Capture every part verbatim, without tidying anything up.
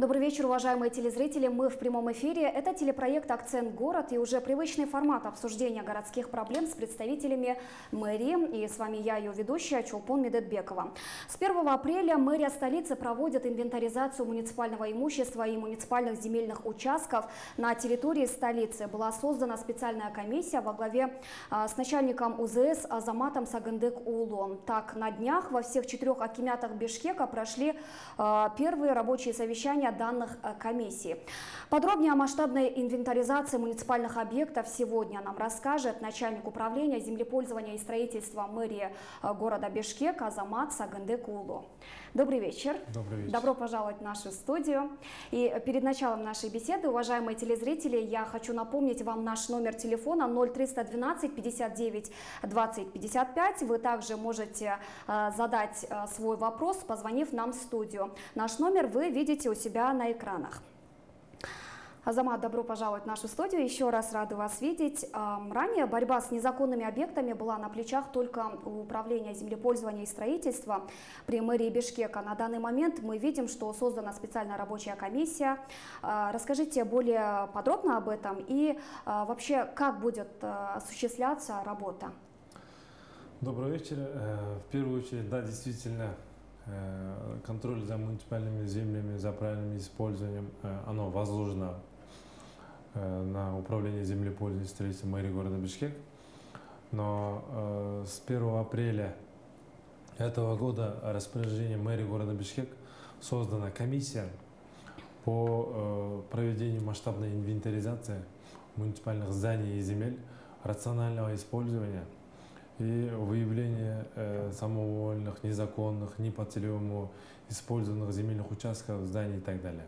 Добрый вечер, уважаемые телезрители. Мы в прямом эфире. Это телепроект «Акцент город» и уже привычный формат обсуждения городских проблем с представителями мэрии. И с вами я, ее ведущая, Чулпон Медетбекова. С первого апреля мэрия столицы проводит инвентаризацию муниципального имущества и муниципальных земельных участков на территории столицы. Была создана специальная комиссия во главе с начальником УЗС Азаматом Сагындык уулу. Так, на днях во всех четырех акимятах Бишкека прошли первые рабочие совещания данных комиссии. Подробнее о масштабной инвентаризации муниципальных объектов сегодня нам расскажет начальник управления землепользования и строительства мэрии города Бишкек Азамат Сагындык уулу. Добрый вечер. Добрый вечер. Добро пожаловать в нашу студию. И перед началом нашей беседы, уважаемые телезрители, я хочу напомнить вам наш номер телефона ноль триста двенадцать пятьдесят девять двадцать пятьдесят пять. Вы также можете задать свой вопрос, позвонив нам в студию. Наш номер вы видите у себя на экранах. Азамат, добро пожаловать в нашу студию. Еще раз рада вас видеть. Ранее борьба с незаконными объектами была на плечах только у управления землепользования и строительства при мэрии Бишкека. На данный момент мы видим, что создана специальная рабочая комиссия. Расскажите более подробно об этом и вообще, как будет осуществляться работа. Добрый вечер. В первую очередь, да, действительно, контроль за муниципальными землями, за правильным использованием, оно возложено на управление землепользования и строительства мэрии города Бишкек. Но с первого апреля этого года распоряжением мэрии города Бишкек создана комиссия по проведению масштабной инвентаризации муниципальных зданий и земель, рационального использования и выявление э, самовольных, незаконных, не по целевому использованных земельных участков, зданий и так далее.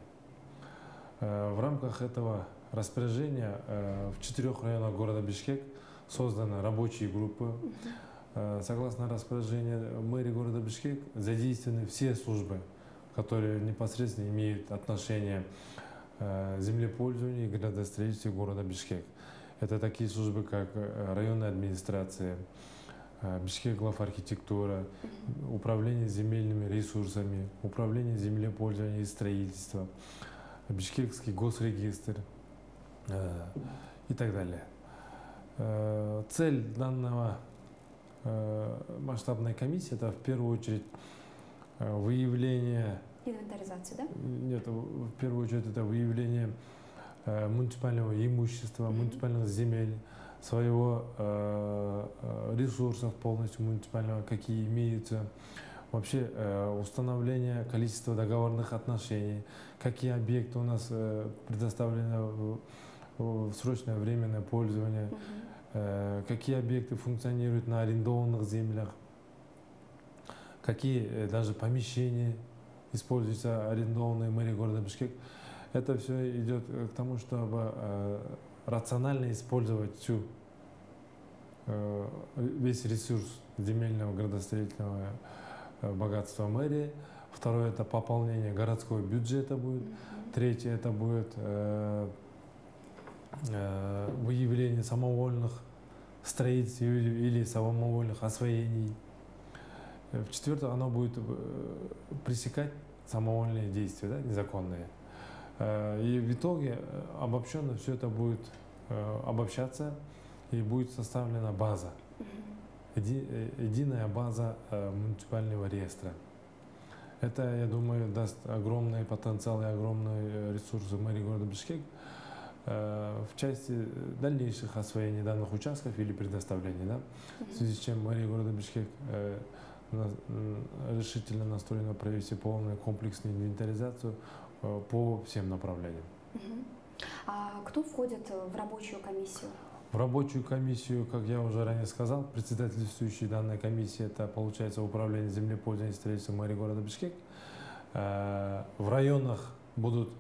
Э, в рамках этого распоряжения э, в четырех районах города Бишкек созданы рабочие группы. Э, согласно распоряжению мэрии города Бишкек задействованы все службы, которые непосредственно имеют отношение э, землепользованию и градостроительству города Бишкек. Это такие службы, как районная администрация, Бишкекглавархитектура, управление земельными ресурсами, управление землепользования и строительства, Бишкекский госрегистр э, и так далее. Э, цель данного э, масштабной комиссии – это в первую очередь э, выявление… Инвентаризация, да? Нет, в первую очередь это выявление э, муниципального имущества, mm-hmm. муниципальных земель, своего э, ресурсов полностью муниципального, какие имеются, вообще э, установление количества договорных отношений, какие объекты у нас э, предоставлены в, в срочное временное пользование, Mm-hmm. э, какие объекты функционируют на арендованных землях, какие э, даже помещения используются арендованные в мэрии города Бишкек. Это все идет к тому, чтобы э, рационально использовать всю, весь ресурс земельного градостроительного богатства мэрии. Второе – это пополнение городского бюджета будет. Третье – это будет выявление самовольных строительств или самовольных освоений. В-четвертых, оно будет пресекать самовольные действия, да, незаконные. И в итоге обобщенно все это будет обобщаться и будет составлена база, еди, единая база муниципального реестра. Это, я думаю, даст огромный потенциал и огромные ресурсы мэрии города Бишкек в части дальнейших освоений данных участков или предоставлений. Да? В связи с чем мэрия города Бишкек решительно настроена провести полную комплексную инвентаризацию по всем направлениям. А кто входит в рабочую комиссию? В рабочую комиссию, как я уже ранее сказал, председательствующей данной комиссии, это получается управление землепользования и строительства мэрии города Бишкек. В районах будут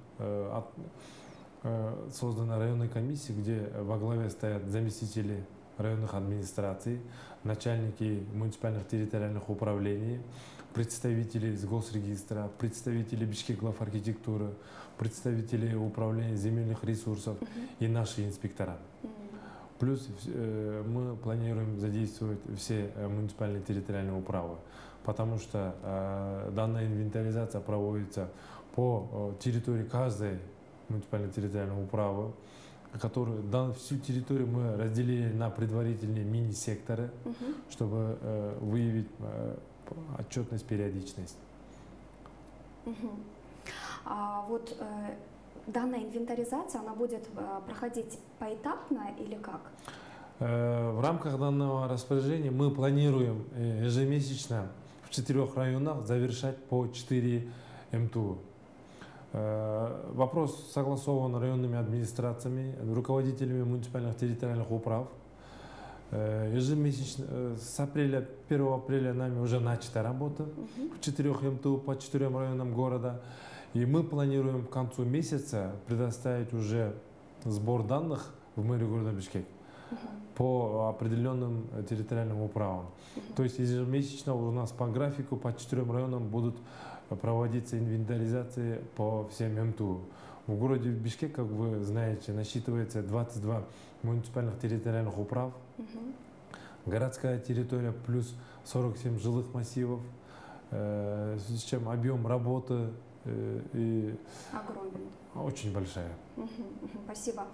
созданы районные комиссии, где во главе стоят заместители районных администраций, начальники муниципальных территориальных управлений, представители из госрегистра, представители Бишкекглавархитектуры, представители управления земельных ресурсов и наши инспектора. Плюс э, мы планируем задействовать все муниципальные территориальные управы, потому что э, данная инвентаризация проводится по территории каждой муниципальной территориальной управы, которую дан, всю территорию мы разделили на предварительные мини-секторы, угу. чтобы э, выявить э, отчетность, периодичность. Угу. А вот э, данная инвентаризация, она будет э, проходить поэтапно или как? Э, в рамках данного распоряжения мы планируем ежемесячно в четырех районах завершать по четыре эм тэ у. Вопрос согласован районными администрациями, руководителями муниципальных территориальных управ. Ежемесячно, с апреля, первого апреля нами уже начата работа угу. в четырёх эм тэ у по четырем районам города. И мы планируем к концу месяца предоставить уже сбор данных в мэрию города Бишкек угу. по определенным территориальным управам. Угу. То есть ежемесячно у нас по графику по четырем районам будут проводиться инвентаризации по всем эм тэ у. В городе Бишкек, как вы знаете, насчитывается двадцать два муниципальных территориальных управ, угу. городская территория плюс сорок семь жилых массивов, э, с чем объем работы э, и огромный. Очень большая. Угу, угу, спасибо.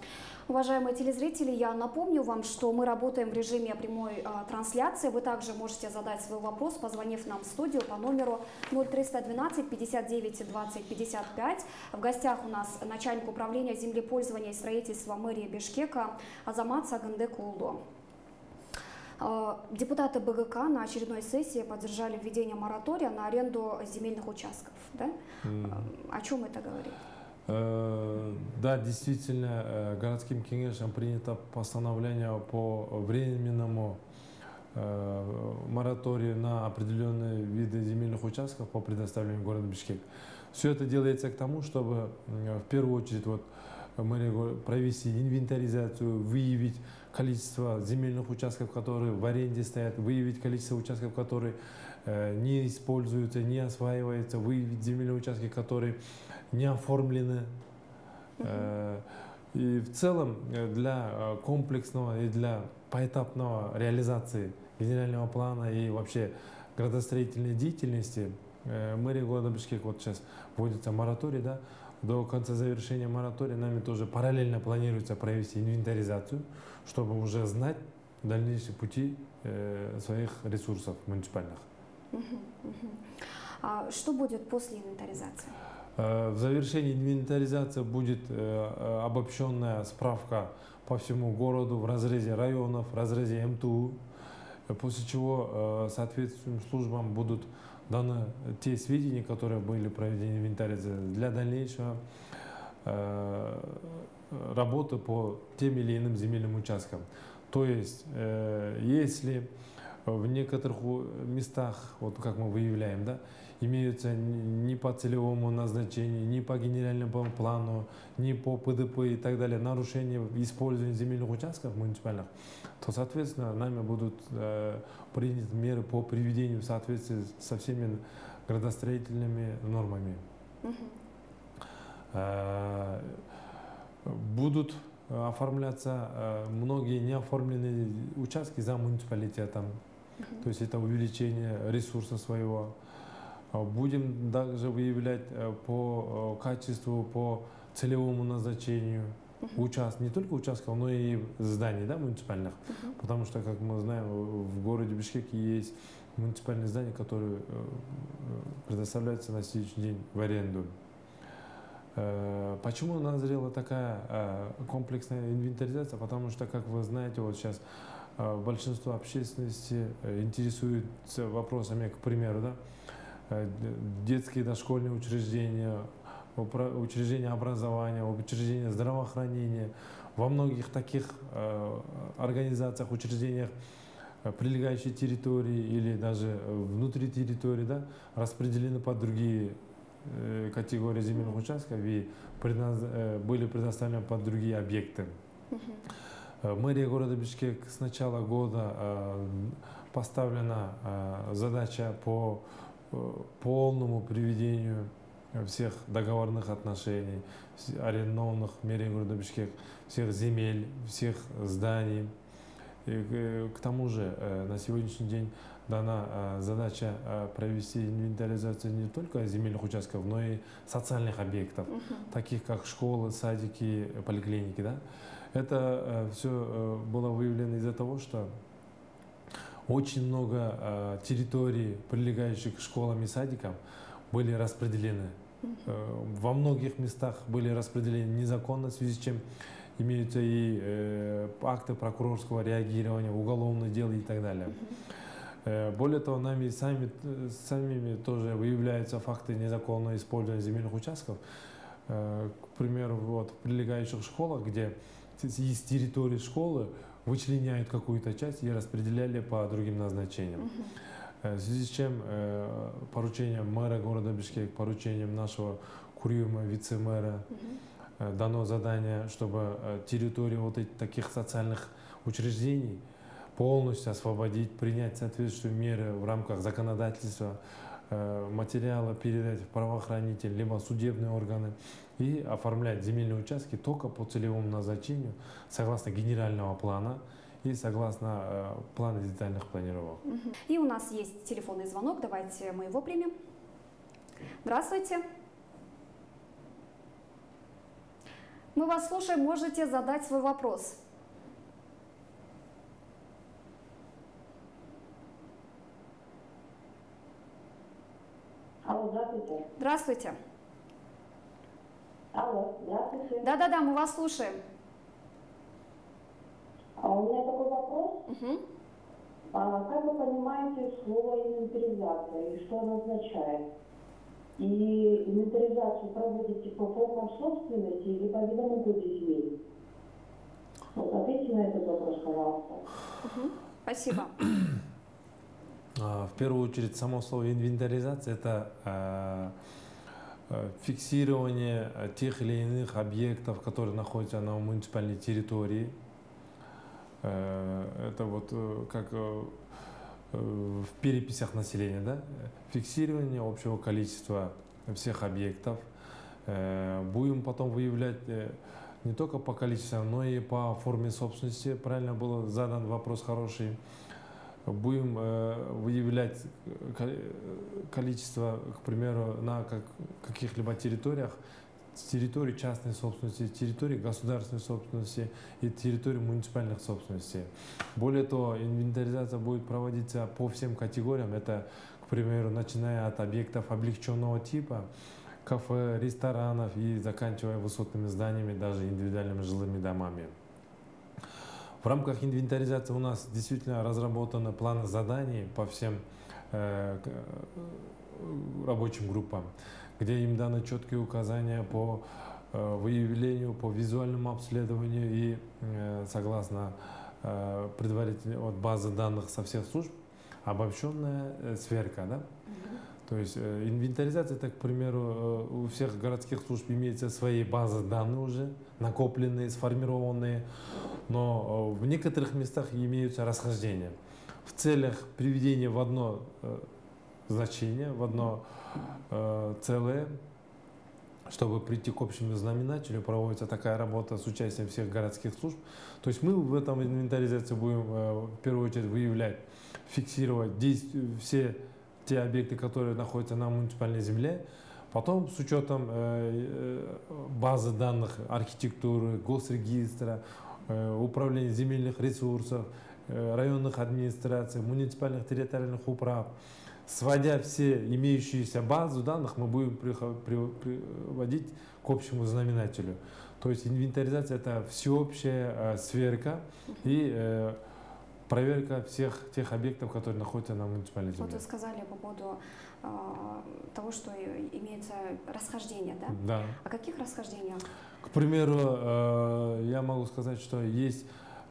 Уважаемые телезрители, я напомню вам, что мы работаем в режиме прямой а, трансляции. Вы также можете задать свой вопрос, позвонив нам в студию по номеру ноль триста двенадцать пятьдесят девять двадцать пятьдесят пять. В гостях у нас начальник управления землепользования и строительства мэрии Бишкека Азамат Сагындык уулу. Депутаты БГК на очередной сессии поддержали введение моратория на аренду земельных участков. Да? Mm. О чем это говорит? Да, действительно, городским кенешем принято постановление по временному мораторию на определенные виды земельных участков по предоставлению города Бишкек. Все это делается к тому, чтобы в первую очередь вот, мэрия провести инвентаризацию, выявить количество земельных участков, которые в аренде стоят, выявить количество участков, которые не используются, не осваиваются, выявить земельные участки, которые не оформлены. Uh-huh. И в целом для комплексного и для поэтапного реализации генерального плана и вообще градостроительной деятельности мэрия города Бишкек вот сейчас вводится мораторий, да, до конца завершения моратория нами тоже параллельно планируется провести инвентаризацию, чтобы уже знать дальнейшие пути своих ресурсов муниципальных. Uh-huh, uh-huh. А что будет после инвентаризации? В завершении инвентаризации будет обобщенная справка по всему городу в разрезе районов, в разрезе эм тэ у, после чего соответствующим службам будут даны те сведения, которые были проведены инвентаризации для дальнейшего работы по тем или иным земельным участкам. То есть, если в некоторых местах, вот как мы выявляем, да, имеются ни по целевому назначению, ни по генеральному плану, ни по пэ дэ пэ и так далее нарушения использования земельных участков муниципальных, то, соответственно, нами будут э, приняты меры по приведению в соответствии со всеми градостроительными нормами. Угу. Э, будут оформляться э, многие неоформленные участки за муниципалитетом, угу. то есть это увеличение ресурса своего. Будем также выявлять по качеству, по целевому назначению uh-huh. участков, не только участков, но и зданий, да, муниципальных. Uh-huh. Потому что, как мы знаем, в городе Бишкеке есть муниципальные здания, которые предоставляются на сегодняшний день в аренду. Почему назрела такая комплексная инвентаризация? Потому что, как вы знаете, вот сейчас большинство общественности интересуется вопросами, к примеру, да, детские дошкольные учреждения, учреждения образования, учреждения здравоохранения. Во многих таких организациях, учреждениях прилегающей территории или даже внутри территории, да, распределены под другие категории земельных участков и предназ... были предоставлены под другие объекты. Мэрия города Бишкек с начала года поставлена задача по полному приведению всех договорных отношений, арендованных в мэрии города Бишкек, всех земель, всех зданий. И к тому же на сегодняшний день дана задача провести инвентаризацию не только земельных участков, но и социальных объектов, uh-huh. таких как школы, садики, поликлиники. Да? Это все было выявлено из-за того, что очень много территорий, прилегающих к школам и садикам, были распределены. Uh-huh. Во многих местах были распределены незаконно, в связи с чем имеются и э, акты прокурорского реагирования, уголовные дела и так далее. Uh-huh. э, более того, нами сами, самими тоже выявляются факты незаконного использования земельных участков. Э, к примеру, вот, в прилегающих школах, где из территории школы вычленяют какую-то часть и распределяли по другим назначениям. Uh-huh. э, в связи с чем э, поручением мэра города Бишкек, поручением нашего куриума, вице-мэра, uh-huh. дано задание, чтобы территорию вот этих таких социальных учреждений полностью освободить, принять соответствующие меры в рамках законодательства, материалы передать в правоохранители, либо судебные органы, и оформлять земельные участки только по целевому назначению, согласно генерального плана и согласно плану детальных планировок. И у нас есть телефонный звонок, давайте мы его примем. Здравствуйте. Мы вас слушаем, можете задать свой вопрос. Алло, здравствуйте. Здравствуйте. Алло, здравствуйте. Да-да-да, мы вас слушаем. А у меня такой вопрос. Угу. А как вы понимаете слово инвентаризация и что оно означает? И инвентаризацию проводите по формам собственности или по видам угоди земли? Вот ответьте на этот вопрос, пожалуйста. Uh-huh. Спасибо. В первую очередь, само слово инвентаризация – это э, фиксирование тех или иных объектов, которые находятся на муниципальной территории. Э, это вот как... в переписях населения, да? Фиксирование общего количества всех объектов. Будем потом выявлять не только по количеству, но и по форме собственности. Правильно был задан вопрос хороший. Будем выявлять количество, к примеру, на каких-либо территориях, территории частной собственности, территории государственной собственности и территории муниципальных собственностей. Более того, инвентаризация будет проводиться по всем категориям. Это, к примеру, начиная от объектов облегченного типа, кафе, ресторанов и заканчивая высотными зданиями, даже индивидуальными жилыми домами. В рамках инвентаризации у нас действительно разработаны планы заданий по всем э, рабочим группам, где им даны четкие указания по выявлению, по визуальному обследованию и согласно предварительной от базы данных со всех служб обобщенная сверка. Да? То есть инвентаризация, так, к примеру, у всех городских служб имеется свои базы данных уже, накопленные, сформированные, но в некоторых местах имеются расхождения. В целях приведения в одно значение, в одно э, целое, чтобы прийти к общему знаменателю, проводится такая работа с участием всех городских служб. То есть мы в этом инвентаризации будем э, в первую очередь выявлять, фиксировать действия, все те объекты, которые находятся на муниципальной земле. Потом с учетом э, базы данных архитектуры, госрегистра, э, управления земельных ресурсов, э, районных администраций, муниципальных территориальных управ, сводя все имеющиеся базу данных, мы будем приводить к общему знаменателю. То есть инвентаризация – это всеобщая сверка и проверка всех тех объектов, которые находятся на муниципальной земле. Вот вы сказали по поводу э, того, что имеется расхождение, да? Да. О каких расхождениях? К примеру, э, я могу сказать, что есть...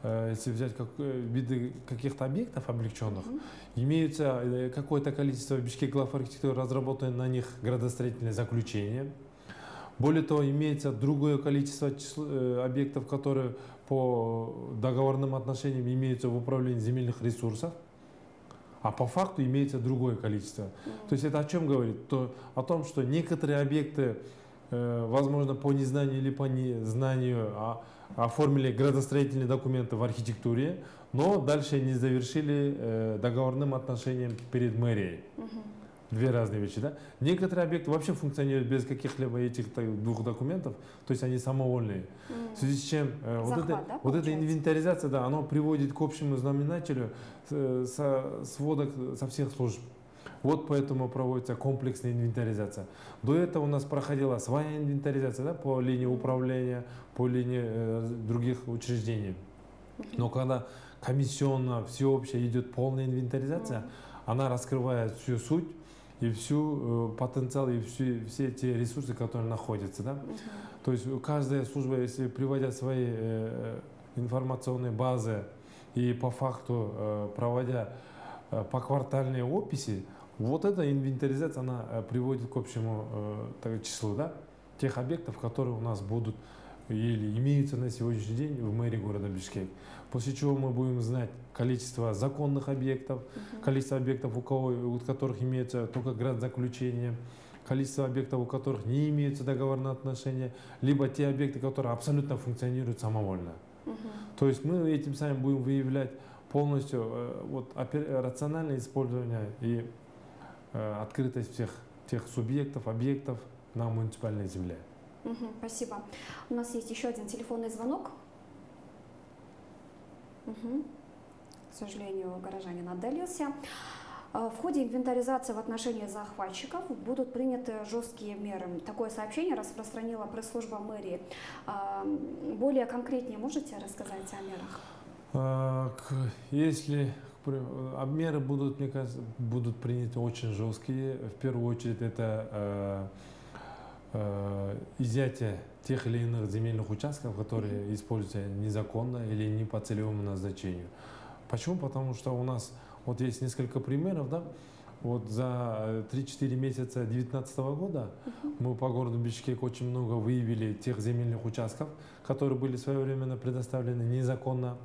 Если взять как, виды каких-то объектов облегченных, mm-hmm. имеется какое-то количество Бишкекглавархитектуры, разработаны на них градостроительные заключения. Более того, имеется другое количество число, объектов, которые по договорным отношениям имеются в управлении земельных ресурсов, а по факту имеется другое количество. Mm-hmm. То есть это о чем говорит? То, о том, что некоторые объекты возможно, по незнанию или по незнанию оформили градостроительные документы в архитектуре, но дальше не завершили договорным отношением перед мэрией. Две разные вещи, да? Некоторые объекты вообще функционируют без каких-либо этих двух документов, то есть они самовольные. Mm. В связи с чем э, захват, вот, это, да, вот эта инвентаризация, да, она приводит к общему знаменателю э, со, сводок со всех служб. Вот поэтому проводится комплексная инвентаризация. До этого у нас проходила своя инвентаризация, да, по линии управления, по линии э, других учреждений. Но когда комиссионно, всеобщая идет полная инвентаризация, mm. она раскрывает всю суть, и всю э, потенциал, и все, все те ресурсы, которые находятся. Да? Uh-huh. То есть каждая служба, если приводя свои э, информационные базы и по факту э, проводя э, поквартальные описи, вот эта инвентаризация, она э, приводит к общему э, так, числу, да? Тех объектов, которые у нас будут или имеются на сегодняшний день в мэрии города Бишкек. После чего мы будем знать количество законных объектов, Uh-huh. количество объектов, у кого, у которых имеется только градзаключение, количество объектов, у которых не имеются договорные отношения, либо те объекты, которые абсолютно функционируют самовольно. Uh-huh. То есть мы этим самим будем выявлять полностью вот, рациональное использование и э, открытость всех тех субъектов, объектов на муниципальной земле. Угу, спасибо. У нас есть еще один телефонный звонок. Угу. К сожалению, горожанин отдалился. В ходе инвентаризации в отношении захватчиков будут приняты жесткие меры. Такое сообщение распространила пресс-служба мэрии. Более конкретнее можете рассказать о мерах? Если меры будут, мне кажется, будут приняты очень жесткие. В первую очередь это изъятие тех или иных земельных участков, которые используются незаконно или не по целевому назначению. Почему? Потому что у нас вот есть несколько примеров, да? Вот за три-четыре месяца две тысячи девятнадцатого года мы по городу Бишкек очень много выявили тех земельных участков, которые были своевременно предоставлены незаконно.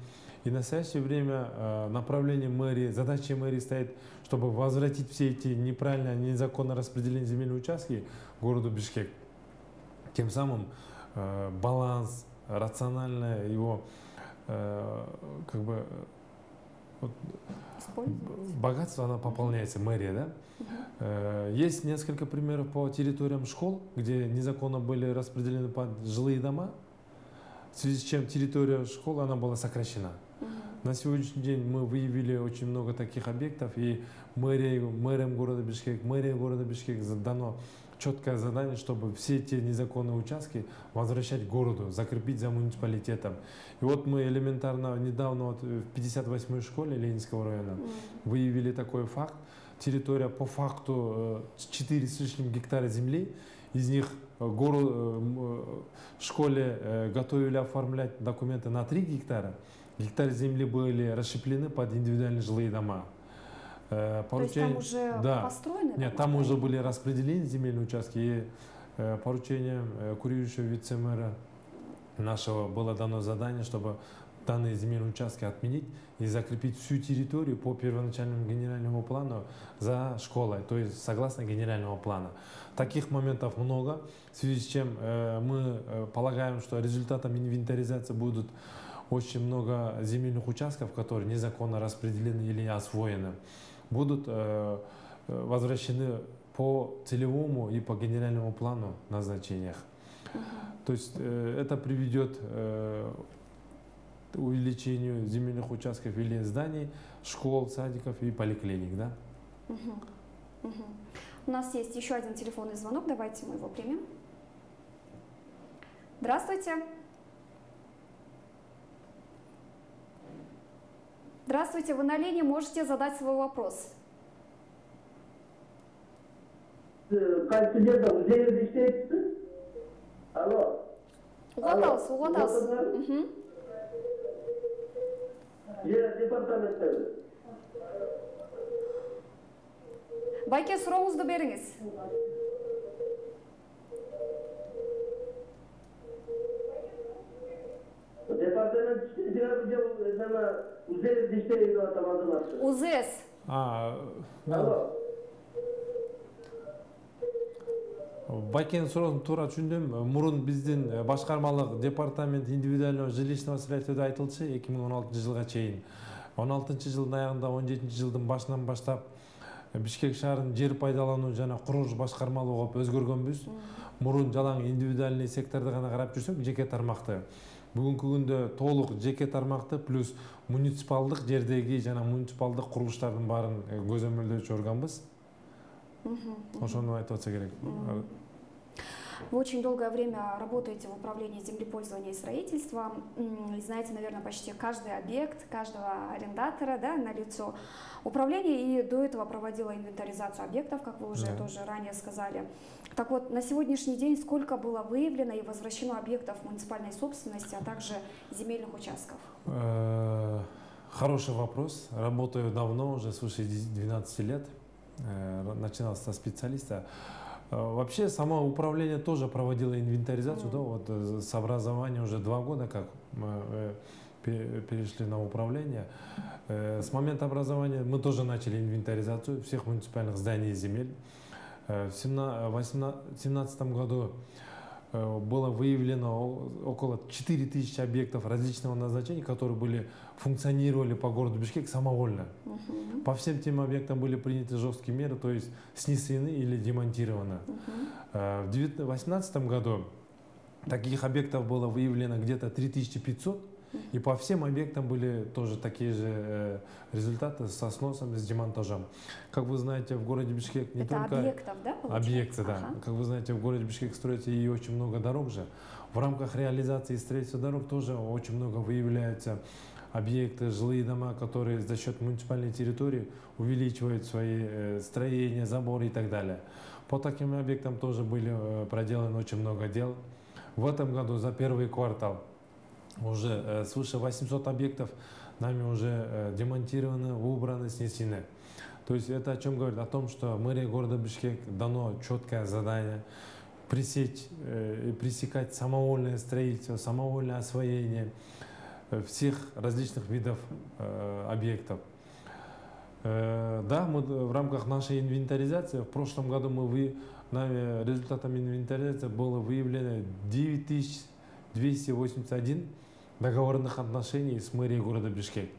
И в настоящее время направление мэрии, задача мэрии стоит, чтобы возвратить все эти неправильно, незаконно распределенные земельные участки городу Бишкек. Тем самым баланс, рациональное его как бы, вот, богатство, оно пополняется, мэрия. Да? Uh-huh. Есть несколько примеров по территориям школ, где незаконно были распределены под жилые дома, в связи с чем территория школы, она была сокращена. Uh-huh. На сегодняшний день мы выявили очень много таких объектов, и мэрия, мэриям города Бишкек, мэрия города Бишкек задано четкое задание, чтобы все те незаконные участки возвращать городу, закрепить за муниципалитетом. И вот мы элементарно недавно вот в пятьдесят восьмой школе Ленинского района выявили такой факт. Территория по факту четыре с лишним гектара земли, из них город, школе готовили оформлять документы на три гектара. Гектары земли были расщеплены под индивидуальные жилые дома. Поручение... То есть там уже да. построены? Нет, там уже были распределены земельные участки. И э, поручение э, курирующего вице-мэра нашего было дано задание, чтобы данные земельные участки отменить и закрепить всю территорию по первоначальному генеральному плану за школой, то есть согласно генерального плана. Таких моментов много, в связи с чем э, мы э, полагаем, что результатом инвентаризации будут очень много земельных участков, которые незаконно распределены или освоены, будут э, возвращены по целевому и по генеральному плану назначениях. Uh-huh. То есть э, это приведет э, к увеличению земельных участков или зданий, школ, садиков и поликлиник. Да? Uh-huh. Uh-huh. У нас есть еще один телефонный звонок, давайте мы его примем. Здравствуйте. Здравствуйте, вы на линии, можете задать свой вопрос. Алло. Угадалыз, угадалыз. Байке, сұрауызды беріңіз. УЗС. А, да. Байкен сұрын тура түшіндім, мұрын біздің башқармалық департамент индивидуального жилищного строительства айтылшы эки миң он алтынчы жылға чейін. он алтынчы жылдың аяғында он жетинчи жылдың башынан баштап Бишкек шаарын жер пайдалануу жана курулуш башкармалыгы болуп өзгөргөнбүз. Мурун жалаң индивидуальный секторду гана карап жүрсөк, жеке тармакты. Бүгүнкү күндө толук жеке тармакты плюс муниципалдык жердеги жана муниципалдык курулуштардын баарын көзөмөлдөчү органбыз. Ошону айтып отса керек. Вы очень долгое время работаете в управлении землепользования и строительства. И знаете, наверное, почти каждый объект, каждого арендатора, да, на лицо управления. И до этого проводила инвентаризацию объектов, как вы уже да. тоже ранее сказали. Так вот, на сегодняшний день сколько было выявлено и возвращено объектов муниципальной собственности, а также земельных участков? Хороший вопрос. Работаю давно, уже свыше двенадцати лет. Начинал со специалиста. Вообще, само управление тоже проводило инвентаризацию, mm. да, вот с образования уже два года, как мы перешли на управление. С момента образования мы тоже начали инвентаризацию всех муниципальных зданий и земель. В две тысячи семнадцатом году было выявлено около четырёх тысяч объектов различного назначения, которые были, функционировали по городу Бишкек самовольно. Uh-huh. По всем тем объектам были приняты жесткие меры, то есть снесены или демонтированы. Uh-huh. В две тысячи восемнадцатом году таких объектов было выявлено где-то три тысячи пятьсот, uh-huh. и по всем объектам были тоже такие же результаты со сносом и с демонтажем. Как вы знаете, в городе Бишкек не Это только... объектов, да, получается? Объекты, да. Ага. Как вы знаете, в городе Бишкек строится и очень много дорог же. В рамках реализации строительства дорог тоже очень много выявляется объекты, жилые дома, которые за счет муниципальной территории увеличивают свои строения, заборы и так далее. По таким объектам тоже были проделаны очень много дел. В этом году за первый квартал уже свыше восьмисот объектов нами уже демонтированы, убраны, снесены. То есть это о чем говорит? О том, что мэрии города Бишкек дано четкое задание пресечь, пресекать самовольное строительство, самовольное освоение всех различных видов э, объектов. Э, да, мы в рамках нашей инвентаризации, в прошлом году мы вы, нами результатами инвентаризации было выявлено девять тысяч двести восемьдесят один договорных отношений с мэрией города Бишкек.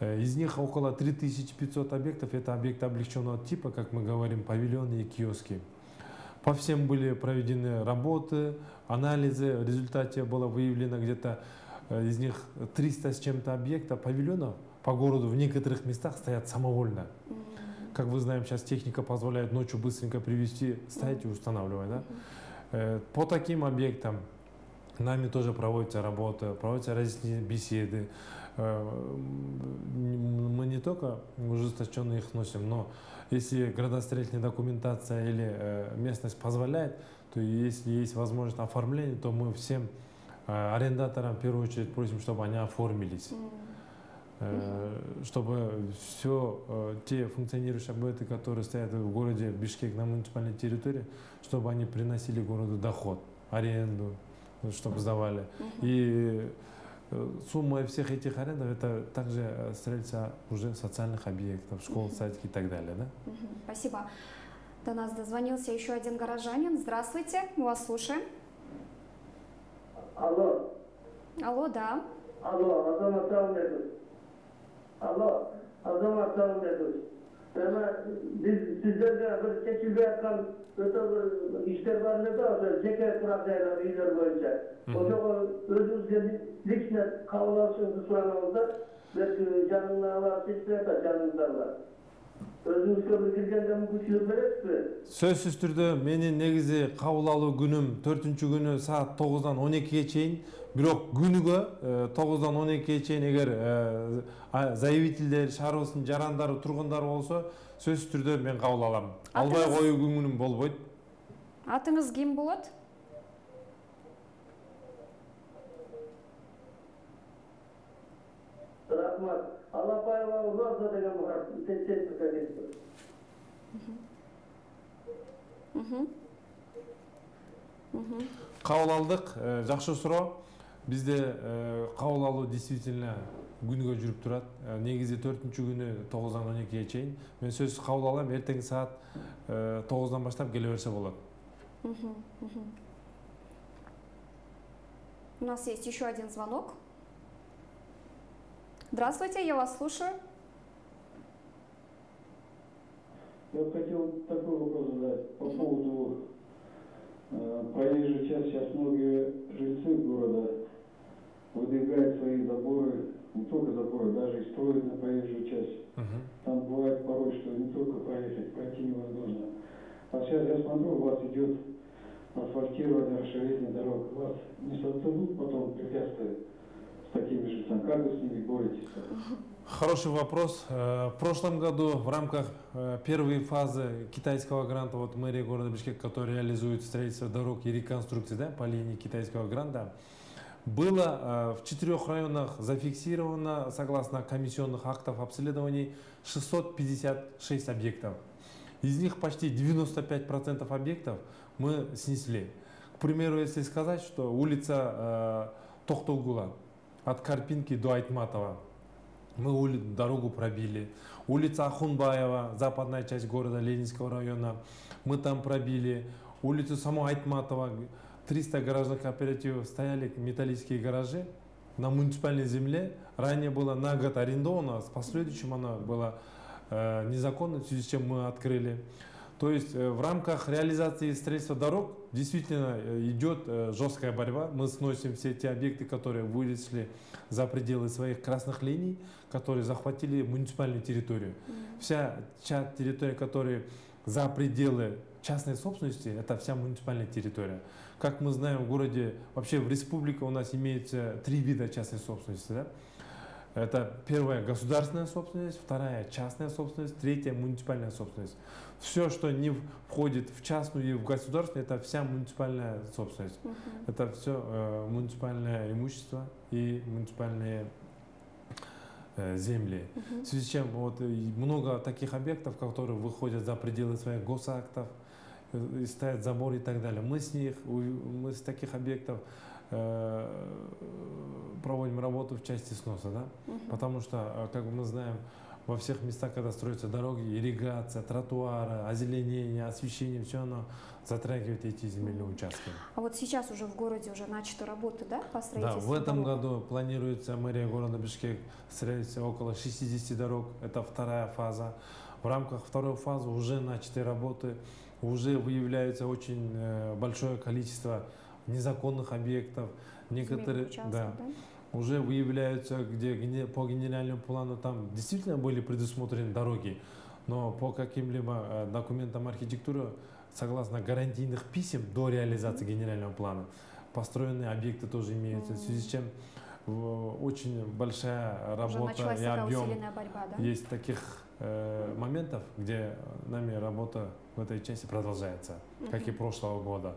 Э, из них около трёх тысяч пятисот объектов, это объекты облегченного типа, как мы говорим, павильоны и киоски. По всем были проведены работы, анализы, в результате было выявлено где-то из них триста с чем-то объектов, павильонов по городу в некоторых местах стоят самовольно. Mm-hmm. Как вы знаем, сейчас техника позволяет ночью быстренько привести, ставить и устанавливать. Да? Mm-hmm. По таким объектам нами тоже проводится работа, проводятся различные беседы. Мы не только ужесточенно их носим, но если градостроительная документация или местность позволяет, то если есть возможность оформления, то мы всем арендаторам в первую очередь просим, чтобы они оформились, mm-hmm. чтобы все те функционирующие объекты, которые стоят в городе Бишкек на муниципальной территории, чтобы они приносили городу доход, аренду, чтобы сдавали. Mm-hmm. И сумма всех этих арендов – это также строительство уже социальных объектов, школ, mm-hmm. садики и так далее. Да? Mm-hmm. Спасибо. До нас дозвонился еще один горожанин. Здравствуйте, мы вас слушаем. Алло. Алло, да. Алло, Азамат Сагындык. Алло, Азамат Сагындык. Biz sizlerle bir keçildi yapkan işler var ne varsa zeka kurabdayla iyiler boyunca. O zaman özümüzde liksine kavlarsınızı soranımızda ve canlılar var, seçtiler de canlılar var. Сөз сүстүрдө менин негизи кабыл алуу күнүм төртүнчү күнү саат тогуздан он экиге чейин, бирок күнүгө тогуздан он экиге чейин эгер заявителдер, шаарыбыздын жарандары, тургундары болсо, сөз сүстүрдө мен кабыл алам. Албай коюу күнүм болбойт. Атыңыз ким болот? Рахмат. Кабыл алдык, жакшы суроо. Бизде кабыл алуу действительно күнүгө жүрүп турат. Негизи төртүнчү күнү тогуздан он экиге чейин. Мен сөз кабыл алам, эртең саат тогуздан баштап келе берсе болот. Угу, угу. У нас есть еще один звонок. Здравствуйте, я вас слушаю. Я бы хотел такой вопрос задать по угу. поводу э, проезжей части. Сейчас многие жильцы города выдвигают свои заборы, не только заборы, даже и строят на проезжую часть. Угу. Там бывает порой, что не только проехать, пройти невозможно. А сейчас я смотрю, у вас идет асфальтирование, расширение дорог. Вас не создадут потом препятствия с такими жильцами? Как вы с ними боретесь? Хороший вопрос. В прошлом году в рамках первой фазы китайского гранта вот мэрия города Бишкек, который реализует строительство дорог и реконструкции, да, по линии китайского гранта, было в четырех районах зафиксировано, согласно комиссионных актов обследований, шестьсот пятьдесят шесть объектов. Из них почти девяносто пять процентов объектов мы снесли. К примеру, если сказать, что улица э, Тохтаугула от Карпинки до Айтматова, мы ули дорогу пробили. Улица Ахунбаева, западная часть города Ленинского района, мы там пробили. Улицу саму Айтматова, триста гаражных кооперативов, стояли металлические гаражи на муниципальной земле. Ранее было на год арендовано, с последующим она была незаконно, в связи с чем мы открыли. То есть в рамках реализации строительства дорог действительно идет жесткая борьба. Мы сносим все те объекты, которые вылезли за пределы своих красных линий, которые захватили муниципальную территорию. Вся территория, которая за пределы частной собственности, это вся муниципальная территория. Как мы знаем, в городе, вообще в республике у нас имеется три вида частной собственности. Да? Это первая государственная собственность, вторая частная собственность, третья муниципальная собственность. Все, что не входит в частную и в государственную, это вся муниципальная собственность. Uh-huh. Это все э, муниципальное имущество и муниципальные э, земли. Uh-huh. В связи с чем вот, много таких объектов, которые выходят за пределы своих госактов, э, и ставят забор и так далее. Мы с них, мы с таких объектов проводим работу в части сноса, да? Uh-huh. Потому что, как мы знаем, во всех местах, когда строятся дороги, ирригация, тротуары, озеленение, освещение, все оно затрагивает эти земельные участки. А вот сейчас уже в городе уже начаты работы, да, по строительству? Да, в этом дорог? году планируется мэрия города Бишкек строить около шестидесяти дорог, это вторая фаза. В рамках второй фазы уже начаты работы, уже выявляется очень большое количество незаконных объектов, некоторые участок, да, да? уже выявляются, где по генеральному плану там действительно были предусмотрены дороги, но по каким-либо документам архитектуры, согласно гарантийных писем до реализации mm-hmm. генерального плана, построенные объекты тоже имеются, mm-hmm. в связи с чем очень большая работа и объем борьба, да? есть таких э, моментов, где нами работа в этой части продолжается, mm-hmm. как и прошлого года.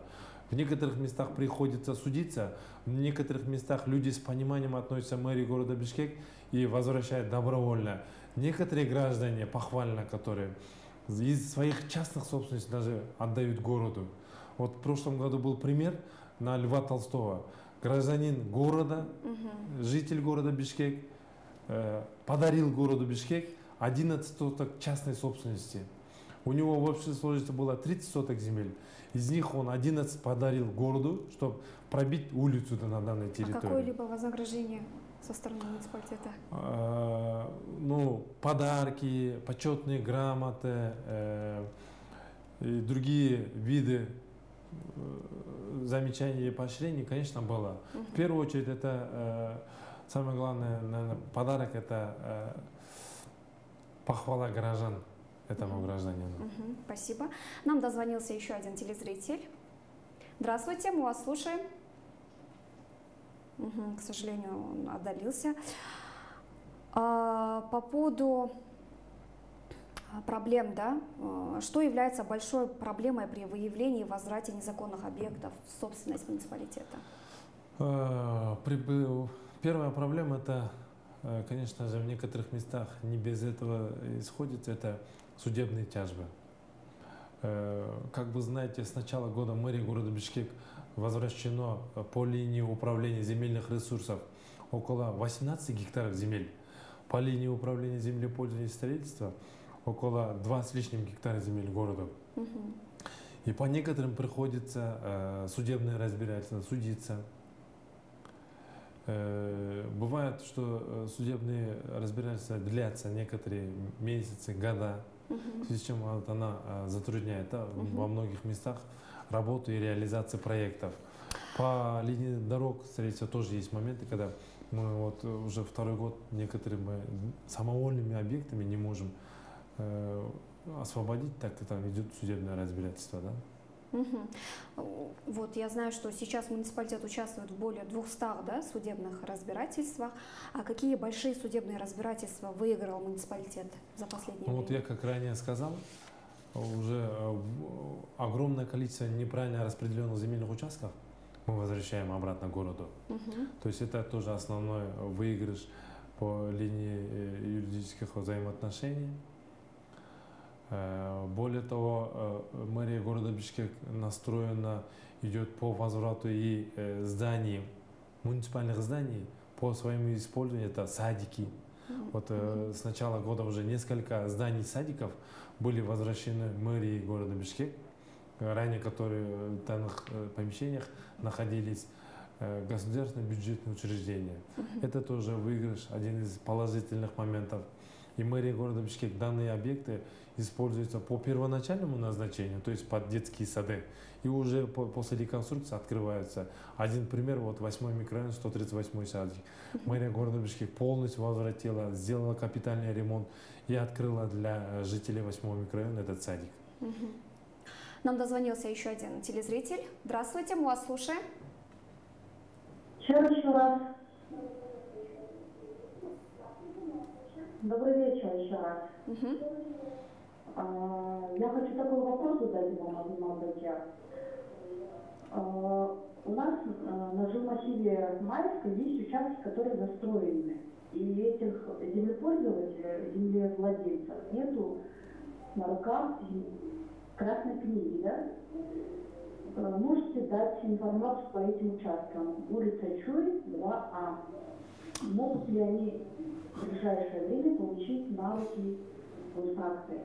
В некоторых местах приходится судиться, в некоторых местах люди с пониманием относятся к мэрии города Бишкек и возвращают добровольно. Некоторые граждане, похвально которые, из своих частных собственностей даже отдают городу. Вот в прошлом году был пример на Льва Толстого. Гражданин города, угу. житель города Бишкек, э, подарил городу Бишкек одиннадцать соток частной собственности. У него в общей сложности было тридцать соток земель. Из них он одиннадцать подарил городу, чтобы пробить улицу на данной территории. А какое-либо вознаграждение со стороны муниципалитета? Э, ну, подарки, почетные грамоты э, и другие виды э, замечаний и поощрений, конечно, было. Угу. В первую очередь, это э, самое главное, наверное, подарок – это э, похвала горожан. Этому гражданину. Угу, спасибо. Нам дозвонился еще один телезритель. Здравствуйте, мы вас слушаем. Угу, к сожалению, он отдалился. А, по поводу проблем, да, что является большой проблемой при выявлении и возврате незаконных объектов в собственность муниципалитета? Первая проблема – это, конечно же, в некоторых местах не без этого исходит, это судебные тяжбы. Как вы знаете, с начала года мэрии города Бишкек возвращено по линии управления земельных ресурсов около восемнадцати гектаров земель. По линии управления землепользования и строительства около двух с лишним гектаров земель города. Угу. И по некоторым приходится э, судебное разбирательство, судиться. Э, бывает, что судебные разбирательства длятся некоторые месяцы, года, в связи с чем вот, она э, затрудняет да, угу. во многих местах работу и реализацию проектов. По линии дорог, встреча тоже есть моменты, когда мы вот уже второй год некоторыми самовольными объектами не можем э, освободить, так и там идет судебное разбирательство, да? Угу. Вот я знаю, что сейчас муниципалитет участвует в более двухстах да, судебных разбирательствах. А какие большие судебные разбирательства выиграл муниципалитет за последние годы? Вот я, как ранее сказал, уже огромное количество неправильно распределенных земельных участков мы возвращаем обратно городу. Угу. То есть это тоже основной выигрыш по линии юридических взаимоотношений. Более того, мэрия города Бишкек настроена, идет по возврату и зданий, муниципальных зданий по своему использованию, это садики. Вот mm-hmm. с начала года уже несколько зданий садиков были возвращены мэрии города Бишкек, ранее которые в данных помещениях находились государственные бюджетные учреждения. Mm-hmm. Это тоже выигрыш, один из положительных моментов. И мэрия города Бишкек данные объекты используются по первоначальному назначению, то есть под детские сады. И уже по после реконструкции открываются. Один пример, вот восьмой микрорайон, сто тридцать восьмой садик. Мэрия города Бишкек полностью возвратила, сделала капитальный ремонт и открыла для жителей восьмого микрорайона этот садик. Нам дозвонился еще один телезритель. Здравствуйте, мы вас слушаем. Добрый вечер еще раз. Угу. А, я хочу такой вопрос задать вам, молодая. А, у нас а, на жилмассиве Майска есть участки, которые застроены. И этих землепользователей, землевладельцев нету на руках красной книги, да? А, можете дать информацию по этим участкам. Улица Чуй, два А. Могут ли они в ближайшее время получить навыки конструкции?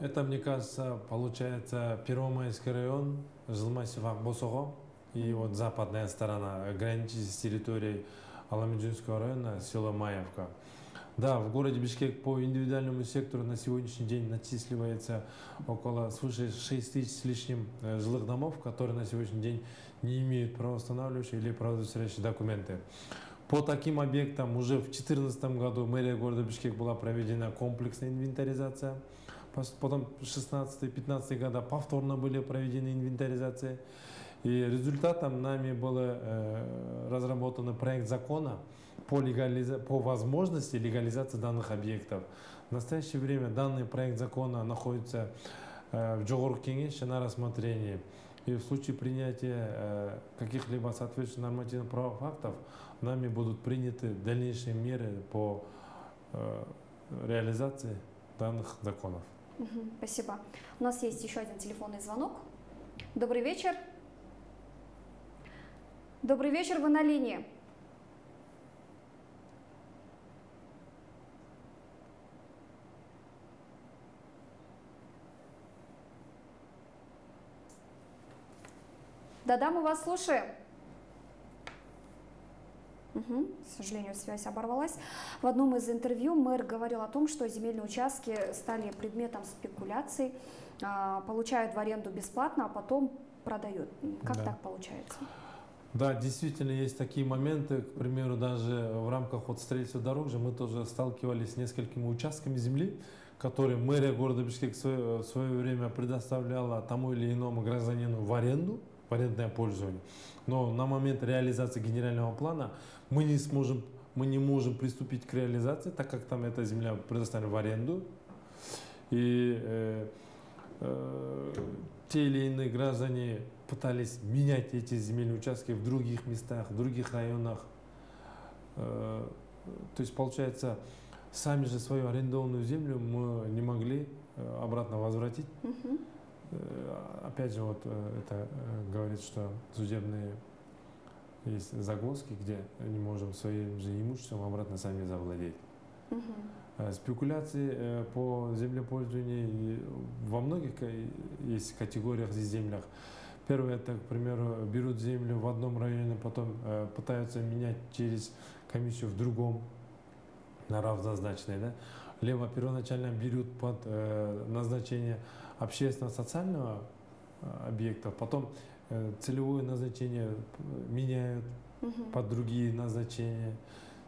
Это, мне кажется, получается Первомайский район, Жилмассив Акбосого, и вот западная сторона, граничит с территорией Аламеджинского района, село Маевка. Да, в городе Бишкек по индивидуальному сектору на сегодняшний день начисливается около свыше шести тысяч с лишним жилых домов, которые на сегодняшний день не имеют правоустанавливающие или правоудостоверяющие документы. По таким объектам уже в две тысячи четырнадцатом году мэрия города Бишкек была проведена комплексная инвентаризация. Потом в две тысячи шестнадцатом — две тысячи пятнадцатом года повторно были проведены инвентаризации. И результатом нами был э, разработан проект закона по, легализа... по возможности легализации данных объектов. В настоящее время данный проект закона находится э, в Жогорку Кенеш на рассмотрении. И в случае принятия э, каких-либо соответствующих нормативных правовых актов нами будут приняты дальнейшие меры по э, реализации данных законов. Угу, спасибо. У нас есть еще один телефонный звонок. Добрый вечер. Добрый вечер, вы на линии. Да-да, мы вас слушаем. Угу. К сожалению, связь оборвалась. В одном из интервью мэр говорил о том, что земельные участки стали предметом спекуляций, получают в аренду бесплатно, а потом продают. Как да. так получается? Да, действительно, есть такие моменты. К примеру, даже в рамках вот строительства дорог же мы тоже сталкивались с несколькими участками земли, которые мэрия города Бишкек в свое, в свое время предоставляла тому или иному гражданину в аренду, в арендное пользование. Но на момент реализации генерального плана мы не сможем, мы не можем приступить к реализации, так как там эта земля предоставлена в аренду. И э, э, те или иные граждане пытались менять эти земельные участки в других местах, в других районах. Э, то есть, получается, сами же свою арендованную землю мы не могли обратно возвратить. Mm-hmm. Опять же, вот это говорит, что судебные есть загвоздки, где не можем своим же имуществом обратно сами завладеть. Mm-hmm. Спекуляции по землепользованию во многих есть категориях здесь землях. Первое, это, к примеру, берут землю в одном районе, потом э, пытаются менять через комиссию в другом на равнозначной. Да? Либо первоначально берут под э, назначение общественно-социального э, объекта, потом э, целевое назначение меняют Mm-hmm. под другие назначения.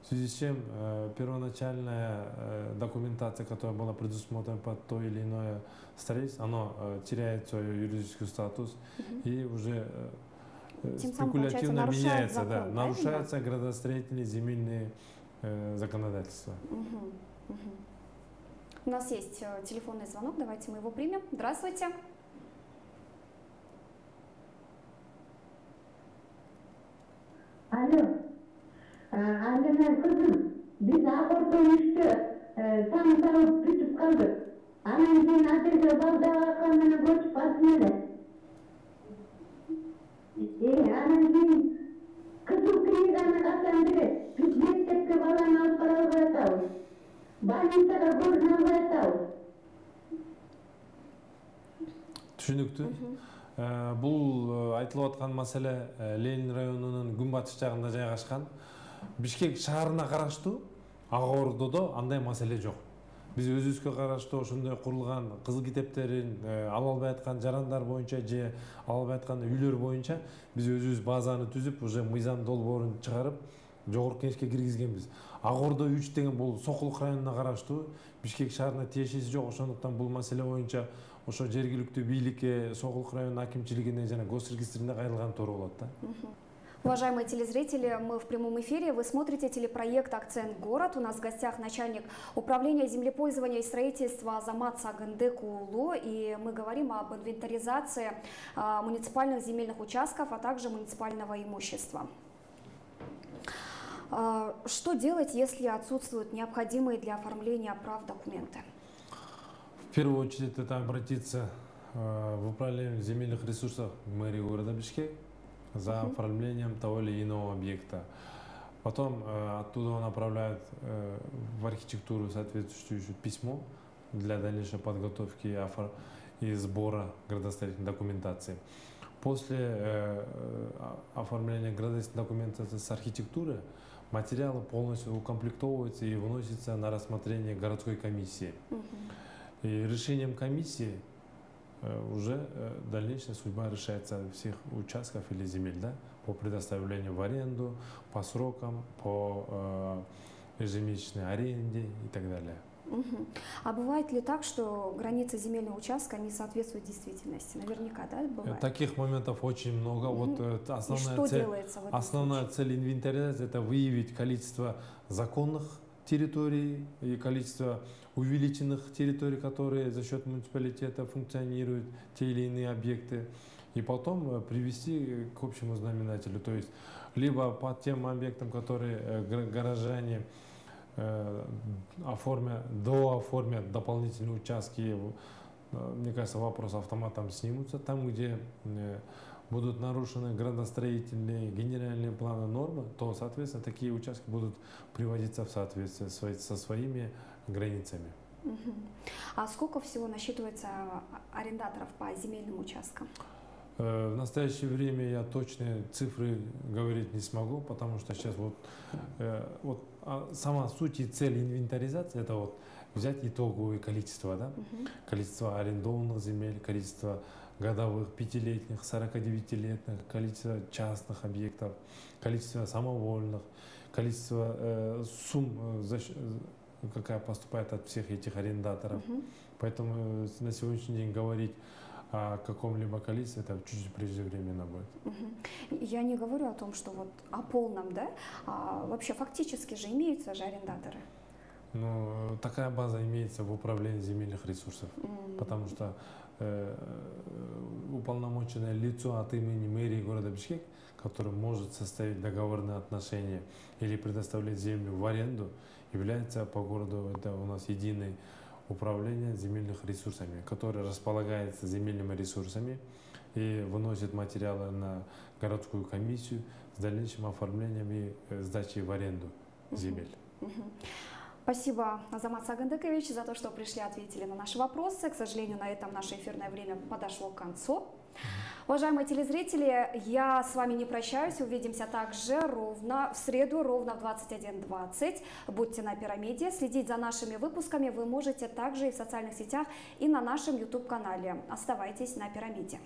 В связи с чем э, первоначальная э, документация, которая была предусмотрена под то или иное строительство, она э, теряет свой юридический статус Mm-hmm. и уже э, спекулятивно меняется. Закон, да, да, нарушаются градостроительные земельные э, законодательства. Mm-hmm. Mm-hmm. У нас есть э, телефонный звонок, давайте мы его примем. Здравствуйте. Алло. Андаман кызым, биз апартаментте там салып бүтүп калдык. Анан мен атырда балдага калмана көчүп басмады. Э, анан мен кызыл книганын катандыгы, биз мектепке баланы алып баралып атабыз. Больницага көрүнүп алып атабыз. Түшүнүктү? Бул айтылып аткан маселе Ленин районунун күнбатыш жагында жайгашкан. Бишкек шаарына караштуу, Ак Ордодо андай маселе жок. Биз өзүбүзгө караштуу ошондой курулган кызыл китептерин ала албай аткан жарандар боюнча же ала албай аткан үйлөр боюнча биз өзүбүз базаны түзүп, уже мыйзам долбоорун чыгарып, Жогорку Кенешке киргизгенбиз. Ак Ордо үч деген бул Сокулук районуна караштуу, Бишкек шаарына тиешеси жок. Ошондуктан бул маселе боюнча ошо жергиликтүү бийликке, Сокулук районунун акимчилигине жана госрегистрине кайрылган туура болот да. Уважаемые телезрители, мы в прямом эфире. Вы смотрите телепроект «Акцент город». У нас в гостях начальник управления землепользования и строительства Азамат Сагындык уулу. И мы говорим об инвентаризации а, муниципальных земельных участков, а также муниципального имущества. А, что делать, если отсутствуют необходимые для оформления прав документы? В первую очередь это обратиться а, в управление земельных ресурсов мэрии города Бишкек за оформлением того или иного объекта. Потом э, оттуда направляют э, в архитектуру соответствующее письмо для дальнейшей подготовки и сбора градостроительной документации. После э, оформления градостроительной документации с архитектуры материалы полностью укомплектовываются и выносятся на рассмотрение городской комиссии. И решением комиссии уже дальнейшая судьба решается всех участков или земель, да, по предоставлению в аренду, по срокам, по э, ежемесячной аренде и так далее. Угу. А бывает ли так, что границы земельного участка не соответствуют действительности? Наверняка, да, бывает? Таких моментов очень много. Угу. Вот основная, что цель, основная цель инвентаризации – это выявить количество законных территорий и количество увеличенных территорий, которые за счет муниципалитета функционируют, те или иные объекты, и потом привести к общему знаменателю. То есть либо по тем объектам, которые горожане оформят, дооформят дополнительные участки, мне кажется, вопрос автоматом снимутся. Там, где будут нарушены градостроительные, генеральные планы, нормы, то, соответственно, такие участки будут приводиться в соответствие со своими границами. Угу. А сколько всего насчитывается арендаторов по земельным участкам? В настоящее время я точные цифры говорить не смогу, потому что сейчас вот, вот сама суть и цель инвентаризации – это вот взять итоговое количество, да? Угу. Количество арендованных земель, количество годовых, пятилетних, сорокадевятилетних, количество частных объектов, количество самовольных, количество э, сумм, э, какая поступает от всех этих арендаторов. Угу. Поэтому э, на сегодняшний день говорить о каком-либо количестве, это чуть-чуть преждевременно будет. Угу. Я не говорю о том, что вот о полном, да? А вообще фактически же имеются же арендаторы. Ну, такая база имеется в управлении земельных ресурсов, Mm-hmm. потому что э, уполномоченное лицо от имени мэрии города Бишкек, которое может составить договорные отношения или предоставлять землю в аренду, является по городу, это у нас единое управление земельных ресурсами, которое располагается земельными ресурсами и выносит материалы на городскую комиссию с дальнейшим оформлением и сдачей в аренду земель. Mm-hmm. Спасибо, Азамат Сагындыкович, за то, что пришли, ответили на наши вопросы. К сожалению, на этом наше эфирное время подошло к концу. Уважаемые телезрители, я с вами не прощаюсь. Увидимся также ровно в среду, ровно в двадцать один двадцать. Будьте на пирамиде. Следить за нашими выпусками вы можете также и в социальных сетях, и на нашем YouTube-канале. Оставайтесь на пирамиде.